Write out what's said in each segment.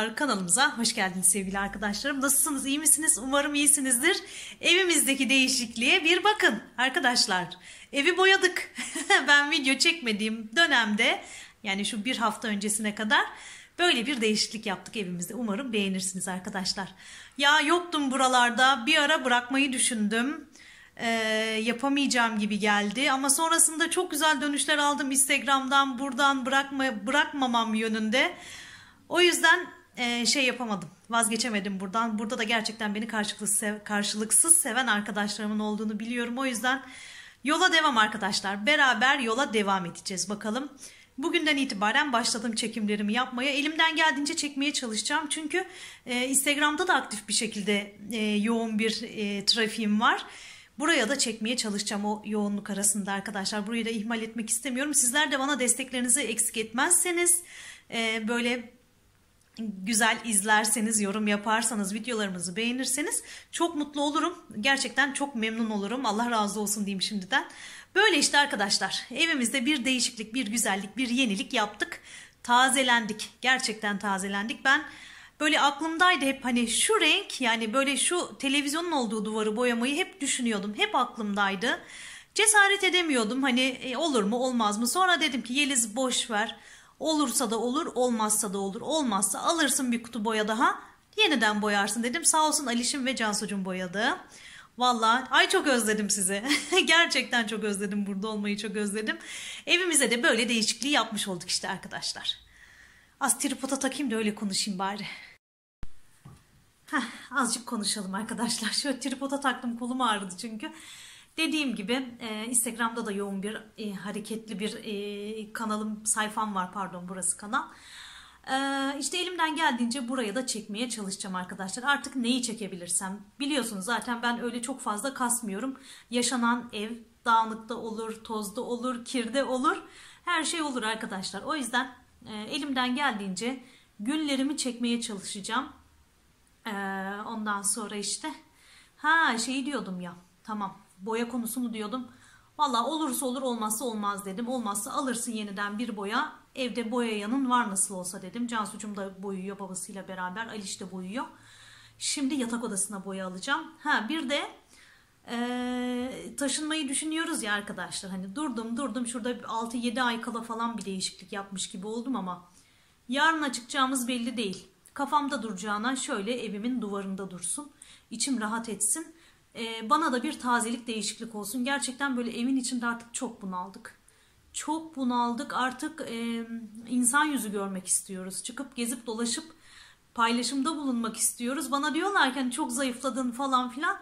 Merhabalar, kanalımıza hoş geldiniz sevgili arkadaşlarım. Nasılsınız, iyi misiniz? Umarım iyisinizdir. Evimizdeki değişikliğe bir bakın arkadaşlar. Evi boyadık. Ben video çekmediğim dönemde, yani şu bir hafta öncesine kadar böyle bir değişiklik yaptık evimizde. Umarım beğenirsiniz arkadaşlar. Ya yoktum buralarda, bir ara bırakmayı düşündüm. Yapamayacağım gibi geldi ama sonrasında çok güzel dönüşler aldım Instagram'dan, buradan bırakmamam yönünde. O yüzden şey yapamadım, vazgeçemedim buradan. Burada da gerçekten beni karşılıksız seven arkadaşlarımın olduğunu biliyorum. O yüzden yola devam arkadaşlar, beraber yola devam edeceğiz bakalım. Bugünden itibaren başladım çekimlerimi yapmaya. Elimden geldiğince çekmeye çalışacağım. Çünkü Instagram'da da aktif bir şekilde yoğun bir trafiğim var. Buraya da çekmeye çalışacağım o yoğunluk arasında arkadaşlar. Burayı da ihmal etmek istemiyorum. Sizler de bana desteklerinizi eksik etmezseniz, böyle güzel izlerseniz, yorum yaparsanız, videolarımızı beğenirseniz çok mutlu olurum. Gerçekten çok memnun olurum. Allah razı olsun diyeyim şimdiden. Böyle işte arkadaşlar, evimizde bir değişiklik, bir güzellik, bir yenilik yaptık. Tazelendik. Gerçekten tazelendik. Ben böyle aklımdaydı hep, hani şu renk, yani böyle şu televizyonun olduğu duvarı boyamayı hep düşünüyordum. Hep aklımdaydı. Cesaret edemiyordum. Hani olur mu olmaz mı? Sonra dedim ki Yeliz, boş ver. Olursa da olur, olmazsa da olur. Olmazsa alırsın bir kutu boya daha, yeniden boyarsın dedim. Sağ olsun Alişim ve Cansu'cum boyadı. Vallahi ay çok özledim sizi. Gerçekten çok özledim, burada olmayı çok özledim. Evimize de böyle değişikliği yapmış olduk işte arkadaşlar. Az tripoda takayım da öyle konuşayım bari. Azıcık konuşalım arkadaşlar. Şöyle tripoda taktım, kolum ağrıdı çünkü. Dediğim gibi Instagram'da da yoğun bir hareketli bir sayfam var, pardon, burası kanal. İşte elimden geldiğince buraya da çekmeye çalışacağım arkadaşlar. Artık neyi çekebilirsem, biliyorsunuz zaten ben öyle çok fazla kasmıyorum. Yaşanan ev dağınıkta olur, tozda olur, kirde olur, her şey olur arkadaşlar. O yüzden elimden geldiğince günlerimi çekmeye çalışacağım. Ondan sonra işte şeyi diyordum ya, tamam, boya konusunu diyordum. Valla olursa olur, olmazsa olmaz dedim. Olmazsa alırsın yeniden bir boya. Evde boyayanın var nasıl olsa dedim. Cansu'cum da boyuyor babasıyla beraber. Aliş de boyuyor. Şimdi yatak odasına boya alacağım. Bir de taşınmayı düşünüyoruz ya arkadaşlar. Hani durdum şurada 6-7 ay kala falan bir değişiklik yapmış gibi oldum ama yarına çıkacağımız belli değil. Kafamda duracağına şöyle evimin duvarında dursun. İçim rahat etsin. Bana da bir tazelik, değişiklik olsun. Gerçekten böyle evin içinde artık çok bunaldık. Çok bunaldık. Artık insan yüzü görmek istiyoruz. Çıkıp gezip dolaşıp paylaşımda bulunmak istiyoruz. Bana diyorlar ki hani çok zayıfladın falan filan.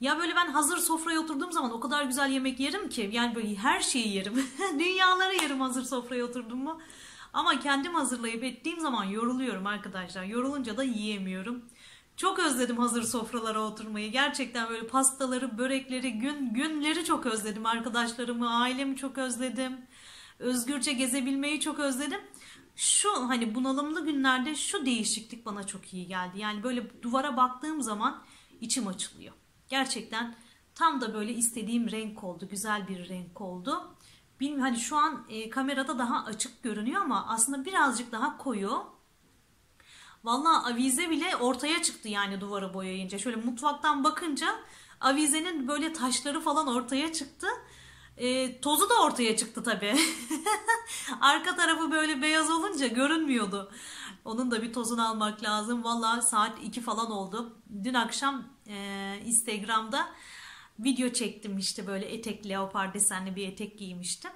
Ya böyle ben hazır sofraya oturduğum zaman o kadar güzel yemek yerim ki. Yani böyle her şeyi yerim. Dünyalara yerim hazır sofraya oturdum mu. Ama kendim hazırlayıp ettiğim zaman yoruluyorum arkadaşlar. Yorulunca da yiyemiyorum. Çok özledim hazır sofralara oturmayı. Gerçekten böyle pastaları, börekleri, günleri çok özledim arkadaşlarımı, ailemi çok özledim. Özgürce gezebilmeyi çok özledim. Şu hani bunalımlı günlerde şu değişiklik bana çok iyi geldi. Yani böyle duvara baktığım zaman içim açılıyor. Gerçekten tam da böyle istediğim renk oldu. Güzel bir renk oldu. Bilmiyorum, hani şu an kamerada daha açık görünüyor ama aslında birazcık daha koyu. Vallahi avize bile ortaya çıktı yani duvara boyayınca. Şöyle mutfaktan bakınca avizenin böyle taşları falan ortaya çıktı. Tozu da ortaya çıktı tabii. Arka tarafı böyle beyaz olunca görünmüyordu. Onun da bir tozunu almak lazım. Vallahi saat 2 falan oldu. Dün akşam Instagram'da video çektim işte, böyle etek, leopar desenli bir etek giymiştim.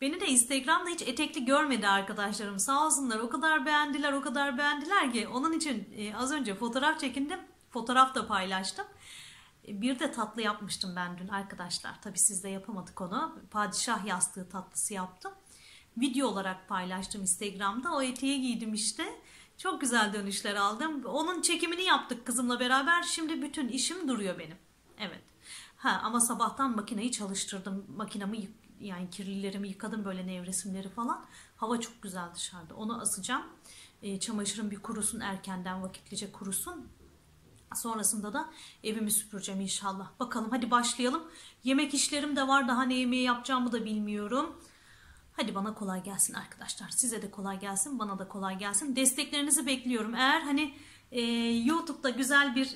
Beni de Instagram'da hiç etekli görmedi arkadaşlarım. Sağ olsunlar, o kadar beğendiler, o kadar beğendiler ki. Onun için az önce fotoğraf çekindim. Fotoğraf da paylaştım. Bir de tatlı yapmıştım ben dün arkadaşlar. Tabii sizde yapamadık onu. Padişah yastığı tatlısı yaptım. Video olarak paylaştım Instagram'da. O eteği giydim işte. Çok güzel dönüşler aldım. Onun çekimini yaptık kızımla beraber. Şimdi bütün işim duruyor benim. Evet. Ama sabahtan makineyi çalıştırdım. Makinamı yıktım. Yani kirlilerimi yıkadım, böyle nevresimleri falan. Hava çok güzel dışarıda. Onu asacağım. Çamaşırım bir kurusun, erkenden vakitlice kurusun. Sonrasında da evimi süpüreceğim inşallah. Bakalım, hadi başlayalım. Yemek işlerim de var. Daha ne yemeği yapacağımı da bilmiyorum. Hadi bana kolay gelsin arkadaşlar. Size de kolay gelsin, bana da kolay gelsin. Desteklerinizi bekliyorum. Eğer hani YouTube'da güzel bir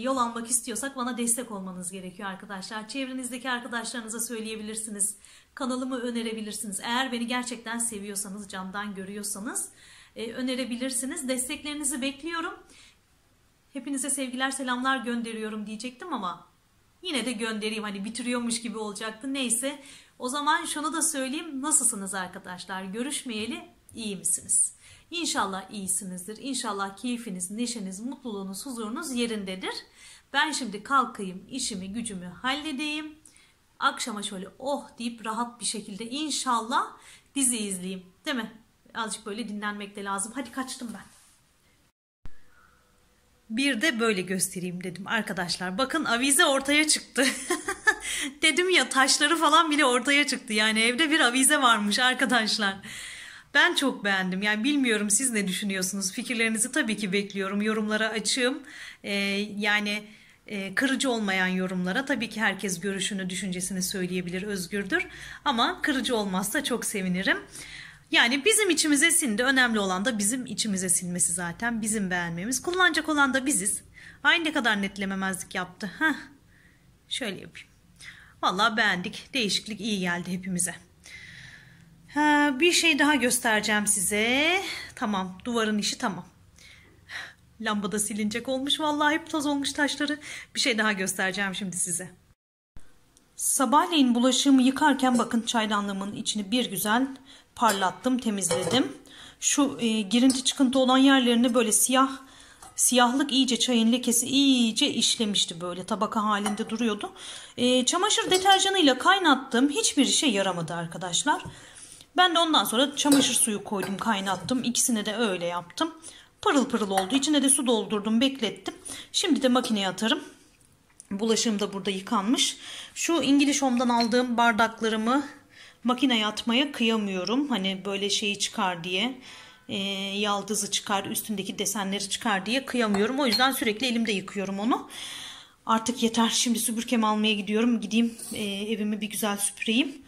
yol almak istiyorsak bana destek olmanız gerekiyor arkadaşlar. Çevrenizdeki arkadaşlarınıza söyleyebilirsiniz. Kanalımı önerebilirsiniz. Eğer beni gerçekten seviyorsanız, camdan görüyorsanız önerebilirsiniz. Desteklerinizi bekliyorum. Hepinize sevgiler, selamlar gönderiyorum diyecektim ama yine de göndereyim. Hani bitiriyormuş gibi olacaktı. Neyse. O zaman şunu da söyleyeyim. Nasılsınız arkadaşlar? Görüşmeyeli iyi misiniz? İnşallah iyisinizdir. İnşallah keyfiniz, neşeniz, mutluluğunuz, huzurunuz yerindedir. Ben şimdi kalkayım, işimi, gücümü halledeyim. Akşama şöyle oh deyip rahat bir şekilde inşallah dizi izleyeyim. Değil mi? Azıcık böyle dinlenmek de lazım. Hadi kaçtım ben. Bir de böyle göstereyim dedim arkadaşlar. Bakın avize ortaya çıktı. Dedim ya, taşları falan bile ortaya çıktı. Yani evde bir avize varmış arkadaşlar. Ben çok beğendim. Yani bilmiyorum siz ne düşünüyorsunuz. Fikirlerinizi tabii ki bekliyorum. Yorumlara açığım. Yani kırıcı olmayan yorumlara. Tabii ki herkes görüşünü, düşüncesini söyleyebilir, özgürdür. Ama kırıcı olmazsa çok sevinirim. Yani bizim içimize sindi. Önemli olan da bizim içimize sinmesi zaten. Bizim beğenmemiz. Kullanacak olan da biziz. Ay ne kadar netlememezlik yaptı. Heh. Şöyle yapayım. Vallahi beğendik. Değişiklik iyi geldi hepimize. Ha, bir şey daha göstereceğim size. Tamam, duvarın işi tamam. Lambada silinecek olmuş. Vallahi hep toz olmuş taşları. Bir şey daha göstereceğim şimdi size. Sabahleyin bulaşığımı yıkarken bakın çaydanlığımın içini bir güzel parlattım, temizledim. Şu girinti çıkıntı olan yerlerini böyle siyahlık iyice, çayın lekesi iyice işlemişti, böyle tabaka halinde duruyordu. Çamaşır deterjanıyla kaynattım. Hiçbir işe yaramadı arkadaşlar. Ben de ondan sonra çamaşır suyu koydum, kaynattım. İkisine de öyle yaptım. Pırıl pırıl oldu. İçine de su doldurdum, beklettim. Şimdi de makineye atarım. Bulaşığım da burada yıkanmış. Şu İngiliz Home'dan aldığım bardaklarımı makineye atmaya kıyamıyorum. Hani böyle şeyi çıkar diye, yaldızı çıkar, üstündeki desenleri çıkar diye kıyamıyorum. O yüzden sürekli elimde yıkıyorum onu. Artık yeter. Şimdi süpürgemi almaya gidiyorum. Gideyim evimi bir güzel süpüreyim.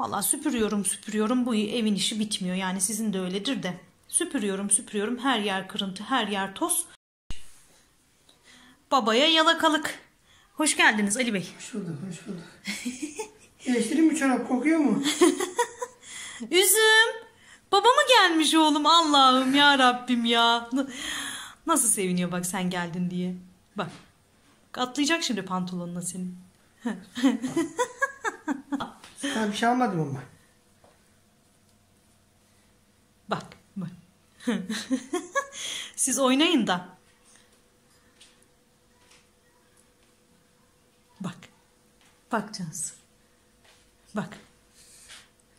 Valla süpürüyorum. Bu evin işi bitmiyor. Yani sizin de öyledir de. Süpürüyorum. Her yer kırıntı, her yer toz. Babaya yalakalık. Hoş geldiniz Ali Bey. Hoş bulduk. Eleştireyim mi çorap? Kokuyor mu? Üzüm. Baba mı gelmiş oğlum? Allah'ım ya Rabbim ya. Nasıl seviniyor bak sen geldin diye. Bak. Atlayacak şimdi pantolonuna senin. Ben bir şey almadım ama. Bak. Siz oynayın da. Bak Cansu.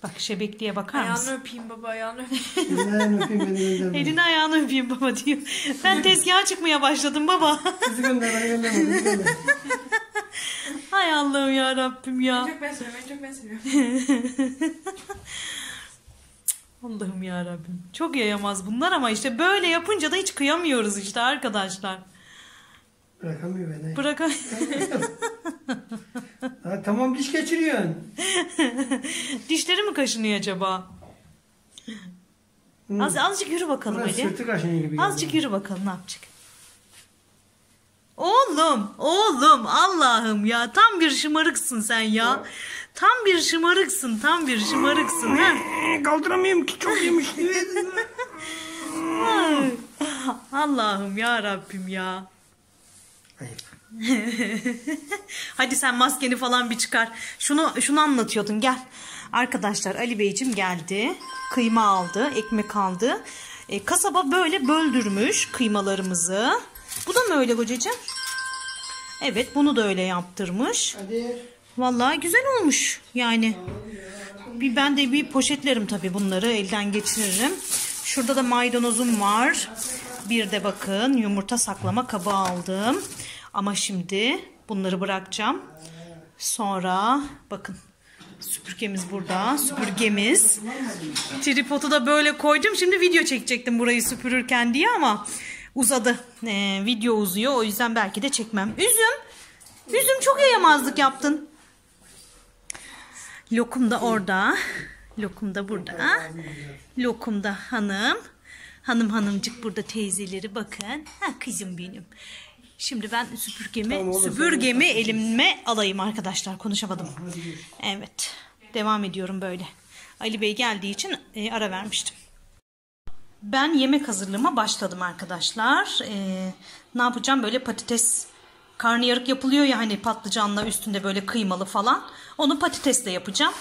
Bak şebekliğe bakar mısın? Ayağını öpeyim baba, ayağını öpeyim. Elini öpeyim, beni elini ayağını öpeyim baba diyor. Ben tezgaha çıkmaya başladım baba. Sizi gönderme. Hay Allah'ım ya Rabbim ya. En çok ben seviyorum. Allah'ım ya Rabbim. Çok yayamaz bunlar ama işte böyle yapınca da hiç kıyamıyoruz işte arkadaşlar. Bırakamıyor beni. Ha, tamam, diş geçiriyorsun. Dişleri mi kaşınıyor acaba? Azıcık yürü bakalım Ali. Sırtı kaşınıyor gibi. Azıcık yürü bakalım ne yapacak? Oğlum Allah'ım ya, tam bir şımarıksın sen ya. Tam bir şımarıksın. Kaldıramıyorum ki, çok yemiş. Allah'ım ya Rabbim ya. Hadi sen maskeni falan bir çıkar. Şunu anlatıyordun, gel. Arkadaşlar Ali Beyciğim geldi. Kıyma aldı, ekmek aldı. Kasaba böyle böldürmüş kıymalarımızı. Bu da mı öyle kocacığım? Evet, bunu da öyle yaptırmış. Hadi. Vallahi güzel olmuş yani. Ben de bir poşetlerim tabii bunları, elden geçiririm. Şurada da maydanozum var. Bir de bakın yumurta saklama kabı aldım. Ama şimdi bunları bırakacağım. Sonra bakın süpürgemiz burada. Süpürgemiz. Tripodu da böyle koydum. Şimdi video çekecektim burayı süpürürken diye ama uzadı. Video uzuyor. O yüzden belki de çekmem. Üzüm çok yayamazlık yaptın. Lokum da orada. Lokum da burada. Lokum da hanım. Hanımcık burada, teyzeleri bakın. Ha kızım benim. Şimdi ben süpürgemi elime alayım arkadaşlar. Konuşamadım. Evet. Devam ediyorum böyle. Ali Bey geldiği için ara vermiştim. Ben yemek hazırlığıma başladım arkadaşlar. Ne yapacağım? Böyle patates karnıyarık yapılıyor ya hani, patlıcanla üstünde böyle kıymalı falan. Onu patatesle yapacağım.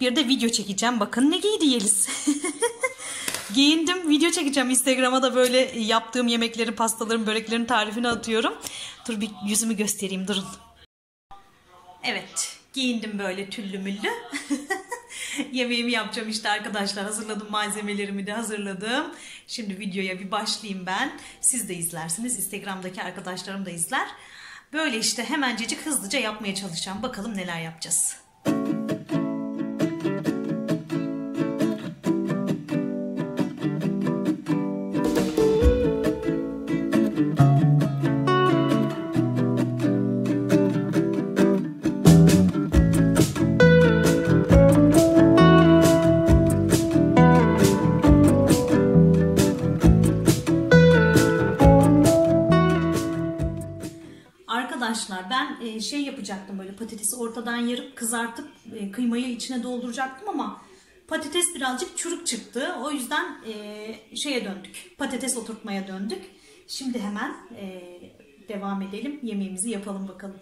Bir de video çekeceğim. Bakın ne giydi Yeliz. Giyindim, video çekeceğim. Instagram'a da böyle yaptığım yemekleri, pastaların, böreklerin tarifini atıyorum. Dur bir yüzümü göstereyim, durun. Evet, giyindim böyle tüllü müllü. Yemeğimi yapacağım işte arkadaşlar. Hazırladım, malzemelerimi de hazırladım. Şimdi videoya bir başlayayım ben. Siz de izlersiniz. Instagram'daki arkadaşlarım da izler. Böyle işte hemencecik hızlıca yapmaya çalışacağım. Bakalım neler yapacağız. Ben şey yapacaktım, böyle patatesi ortadan yarıp kızartıp kıymayı içine dolduracaktım ama patates birazcık çürük çıktı. O yüzden şeye döndük, patates oturtmaya döndük. Şimdi hemen devam edelim, yemeğimizi yapalım bakalım.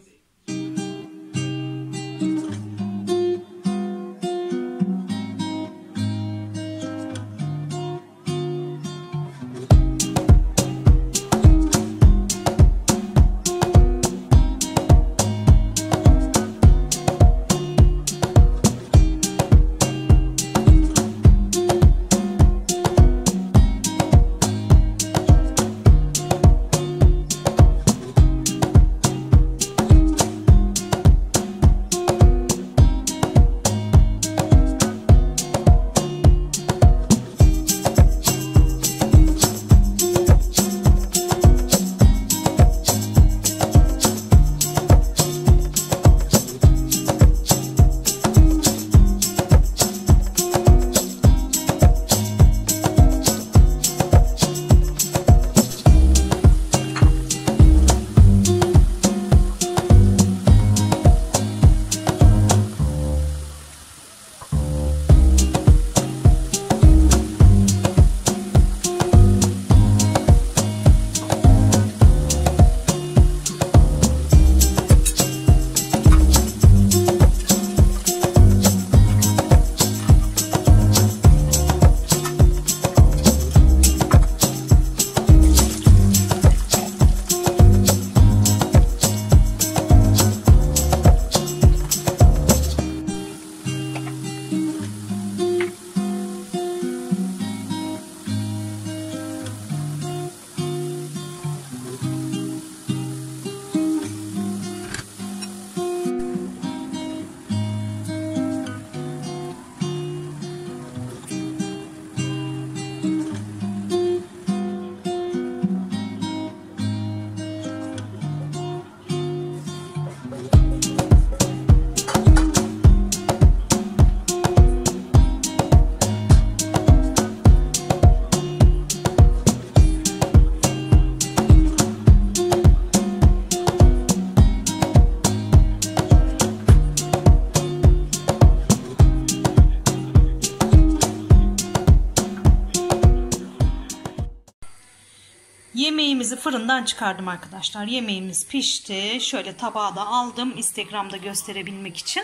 Yemeğimizi fırından çıkardım arkadaşlar. Yemeğimiz pişti. Şöyle tabağa da aldım, Instagram'da gösterebilmek için.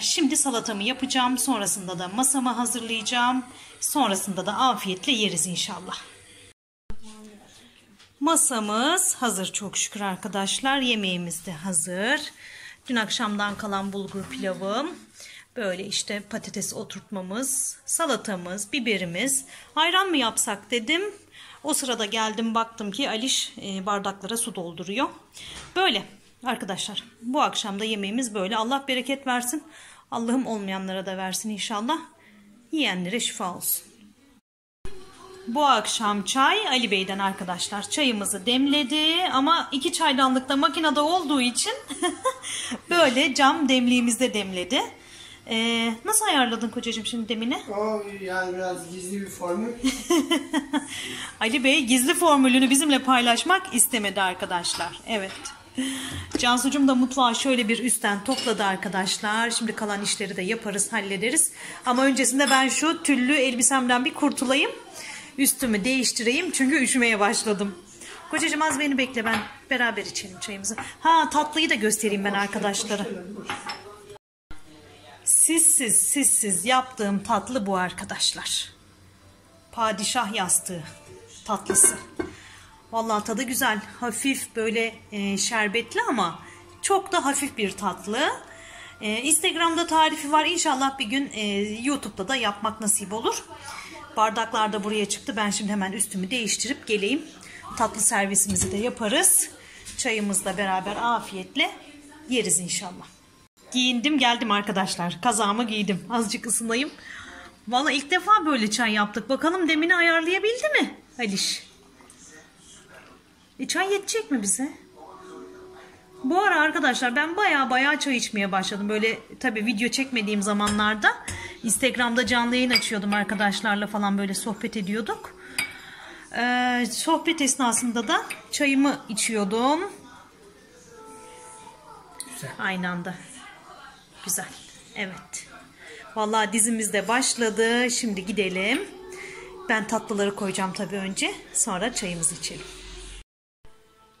Şimdi salatamı yapacağım. Sonrasında da masamı hazırlayacağım. Sonrasında da afiyetle yeriz inşallah. Masamız hazır çok şükür arkadaşlar. Yemeğimiz de hazır. Dün akşamdan kalan bulgur pilavım. Böyle işte patates oturtmamız, salatamız, biberimiz. Ayran mı yapsak dedim. O sırada geldim, baktım ki Aliş bardaklara su dolduruyor. Böyle arkadaşlar, bu akşam da yemeğimiz böyle. Allah bereket versin. Allah'ım olmayanlara da versin inşallah. Yiyenlere şifa olsun. Bu akşam çay Ali Bey'den arkadaşlar. Çayımızı demledi ama 2 çaydanlıkta makinede olduğu için böyle cam demliğimizde demledi. Nasıl ayarladın kocacığım şimdi demini? Yani biraz gizli bir formül. Ali Bey gizli formülünü bizimle paylaşmak istemedi arkadaşlar. Evet. Cansucuğum da mutfağı şöyle bir üstten topladı arkadaşlar. Şimdi kalan işleri de yaparız, hallederiz. Ama öncesinde ben şu tüllü elbisemden bir kurtulayım. Üstümü değiştireyim çünkü üşümeye başladım. Kocacığım az beni bekle, ben beraber içelim çayımızı. Ha, tatlıyı da göstereyim ben arkadaşlara. Sizsiz yaptığım tatlı bu arkadaşlar. Padişah yastığı tatlısı. Vallahi tadı güzel. Hafif böyle şerbetli ama çok da hafif bir tatlı. Instagram'da tarifi var. İnşallah bir gün YouTube'da da yapmak nasip olur. Bardaklar da buraya çıktı. Ben şimdi hemen üstümü değiştirip geleyim. Tatlı servisimizi de yaparız. Çayımızla beraber afiyetle yeriz inşallah. Giyindim geldim arkadaşlar. Kazağımı giydim. Azıcık ısınayım. Vallahi ilk defa böyle çay yaptık. Bakalım demini ayarlayabildi mi Aliş? Çay yetecek mi bize? Bu ara arkadaşlar ben baya çay içmeye başladım. Böyle tabii video çekmediğim zamanlarda Instagram'da canlı yayın açıyordum arkadaşlarla falan, böyle sohbet ediyorduk. Sohbet esnasında da çayımı içiyordum. Güzel. Aynı anda. Güzel. Evet. Vallahi dizimiz de başladı. Şimdi gidelim. Ben tatlıları koyacağım tabii önce. Sonra çayımızı içelim.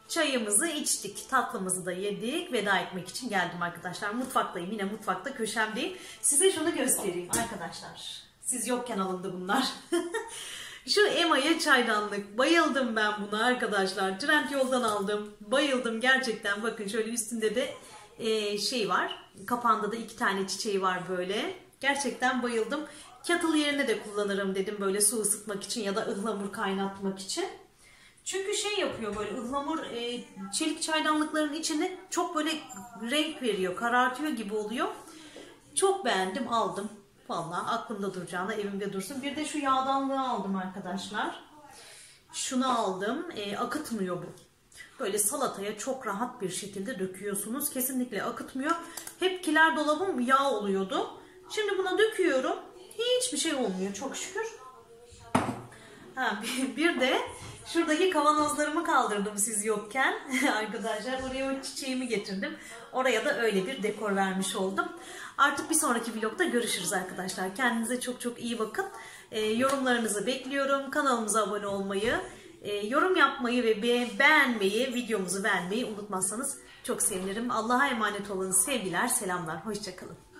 Çayımızı içtik, tatlımızı da yedik. Veda etmek için geldim arkadaşlar. Mutfaktayım, yine mutfakta, köşemdeyim. Size şunu göstereyim arkadaşlar. Siz yokken alındı bunlar. Şu Emma'ya çaydanlık. Bayıldım ben buna arkadaşlar. Trendyol'dan aldım. Bayıldım gerçekten. Bakın şöyle üstünde de şey var. Kapağında da 2 tane çiçeği var böyle. Gerçekten bayıldım. Kettle yerine de kullanırım dedim. Böyle su ısıtmak için ya da ıhlamur kaynatmak için. Çünkü şey yapıyor böyle ıhlamur, çelik çaydanlıkların içine çok böyle renk veriyor, karartıyor gibi oluyor. Çok beğendim, aldım. Vallahi aklımda duracağına evimde dursun. Bir de şu yağdanlığı aldım arkadaşlar. Şunu aldım. Akıtmıyor bu. Böyle salataya çok rahat bir şekilde döküyorsunuz. Kesinlikle akıtmıyor. Hepkiler dolabım yağ oluyordu. Şimdi buna döküyorum. Hiçbir şey olmuyor çok şükür. Ha, bir de şuradaki kavanozlarımı kaldırdım siz yokken arkadaşlar. Oraya o çiçeğimi getirdim. Oraya da öyle bir dekor vermiş oldum. Artık bir sonraki vlogda görüşürüz arkadaşlar. Kendinize çok çok iyi bakın. Yorumlarınızı bekliyorum. Kanalımıza abone olmayı, yorum yapmayı ve beğenmeyi, videomuzu beğenmeyi unutmazsanız çok sevinirim. Allah'a emanet olun. Sevgiler, selamlar. Hoşça kalın.